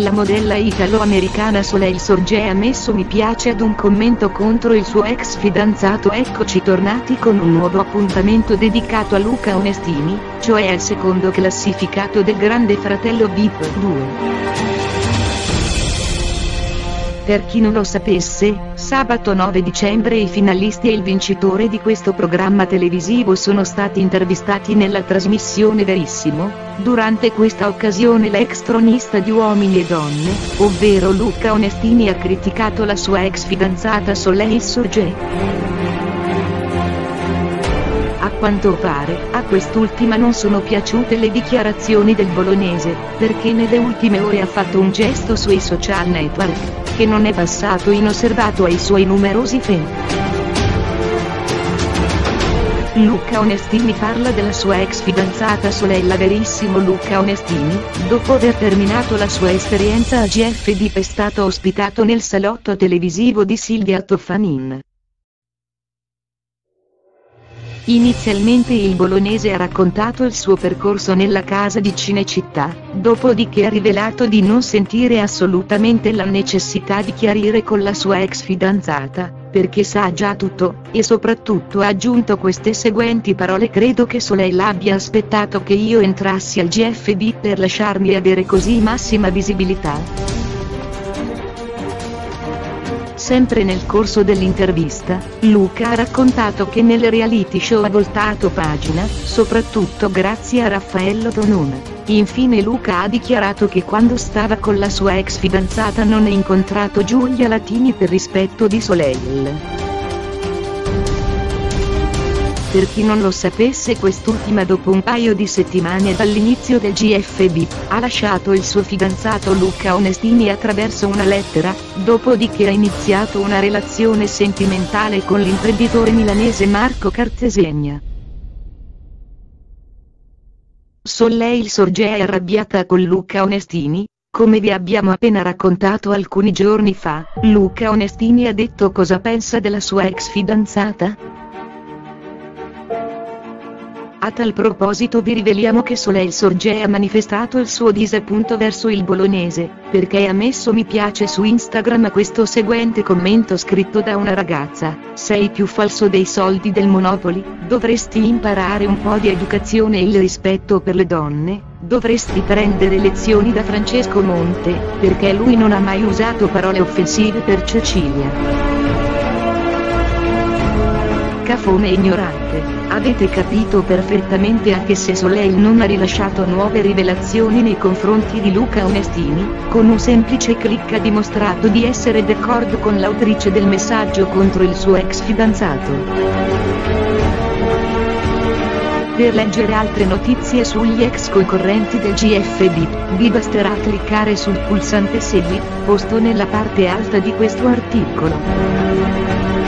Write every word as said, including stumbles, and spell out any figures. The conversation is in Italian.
La modella italo-americana Soleil Sorgè ha messo mi piace ad un commento contro il suo ex fidanzato. Eccoci tornati con un nuovo appuntamento dedicato a Luca Onestini, cioè al secondo classificato del Grande Fratello Vip due. Per chi non lo sapesse, sabato nove dicembre i finalisti e il vincitore di questo programma televisivo sono stati intervistati nella trasmissione Verissimo. Durante questa occasione l'ex tronista di Uomini e Donne, ovvero Luca Onestini, ha criticato la sua ex fidanzata Soleil Sorgè. A quanto pare, a quest'ultima non sono piaciute le dichiarazioni del bolognese, perché nelle ultime ore ha fatto un gesto sui social network, che non è passato inosservato ai suoi numerosi fan. Luca Onestini parla della sua ex fidanzata Soleil. Verissimo Luca Onestini, dopo aver terminato la sua esperienza a G F V I P, è stato ospitato nel salotto televisivo di Silvia Toffanin. Inizialmente il bolognese ha raccontato il suo percorso nella casa di Cinecittà, dopodiché ha rivelato di non sentire assolutamente la necessità di chiarire con la sua ex fidanzata, perché sa già tutto, e soprattutto ha aggiunto queste seguenti parole: credo che Soleil abbia aspettato che io entrassi al G F V per lasciarmi avere così massima visibilità. Sempre nel corso dell'intervista, Luca ha raccontato che nel reality show ha voltato pagina, soprattutto grazie a Raffaello Tonon. Infine Luca ha dichiarato che quando stava con la sua ex fidanzata non ha incontrato Giulia Latini per rispetto di Soleil. Per chi non lo sapesse, quest'ultima, dopo un paio di settimane dall'inizio del G F V I P, ha lasciato il suo fidanzato Luca Onestini attraverso una lettera, dopodiché ha iniziato una relazione sentimentale con l'imprenditore milanese Marco Cartesegna. Soleil Sorgè è arrabbiata con Luca Onestini. Come vi abbiamo appena raccontato alcuni giorni fa, Luca Onestini ha detto cosa pensa della sua ex fidanzata. A tal proposito vi riveliamo che Soleil Sorgè ha manifestato il suo disappunto verso il bolognese, perché ha messo mi piace su Instagram a questo seguente commento scritto da una ragazza: sei più falso dei soldi del Monopoli, dovresti imparare un po' di educazione e il rispetto per le donne, dovresti prendere lezioni da Francesco Monte, perché lui non ha mai usato parole offensive per Cecilia. Cafone ignorante, avete capito perfettamente. Anche se Soleil non ha rilasciato nuove rivelazioni nei confronti di Luca Onestini, con un semplice click ha dimostrato di essere d'accordo con l'autrice del messaggio contro il suo ex fidanzato. Per leggere altre notizie sugli ex concorrenti del G F V I P, vi basterà cliccare sul pulsante segui, posto nella parte alta di questo articolo.